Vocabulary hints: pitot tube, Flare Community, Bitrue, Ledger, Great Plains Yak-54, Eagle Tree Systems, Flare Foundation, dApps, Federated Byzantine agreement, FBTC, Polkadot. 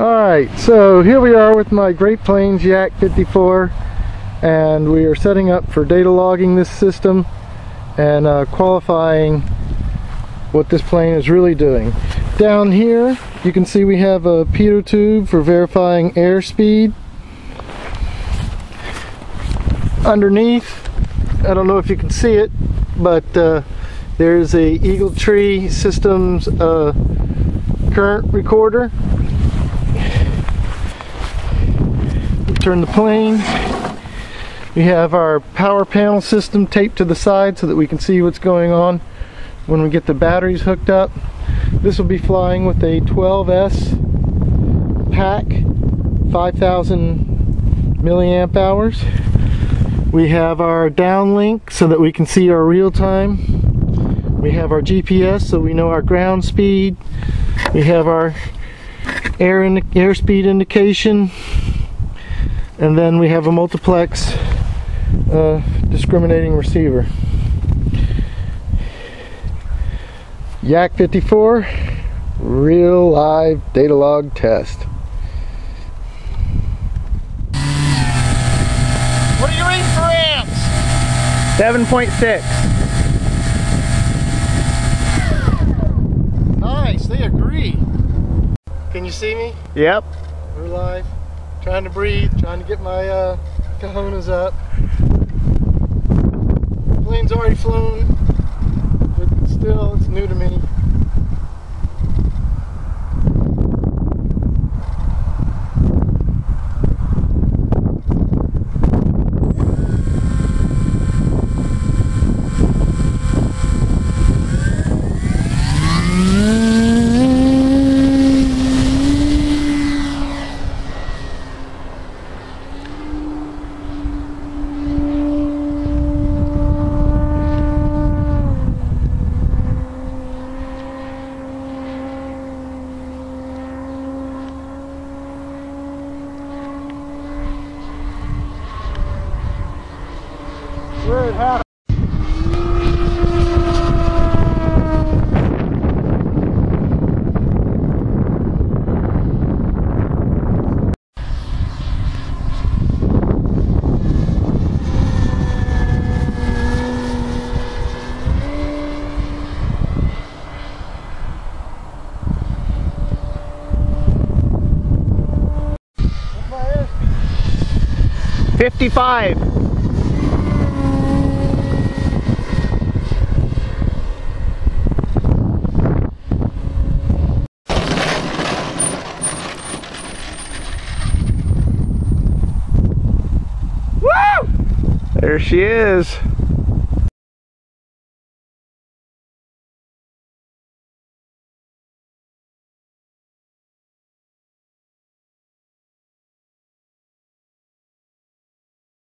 Alright, so here we are with my Great Plains Yak-54, and we are setting up for data logging this system and qualifying what this plane is really doing. Down here you can see we have a pitot tube for verifying airspeed. Underneath, I don't know if you can see it, but there's a Eagle Tree Systems current recorder. Turn the plane. We have our power panel system taped to the side so that we can see what's going on when we get the batteries hooked up. This will be flying with a 12S pack, 5,000 milliamp hours. We have our downlink so that we can see our real time. We have our GPS so we know our ground speed. We have our airspeed indication. And then we have a multiplex discriminating receiver. Yak-54, real live data log test. What are you reading for amps? 7.6. Nice, they agree. Can you see me? Yep. We're live. Trying to breathe, trying to get my cojones up. The plane's already flown, but still, it's new to me. Woo! There she is.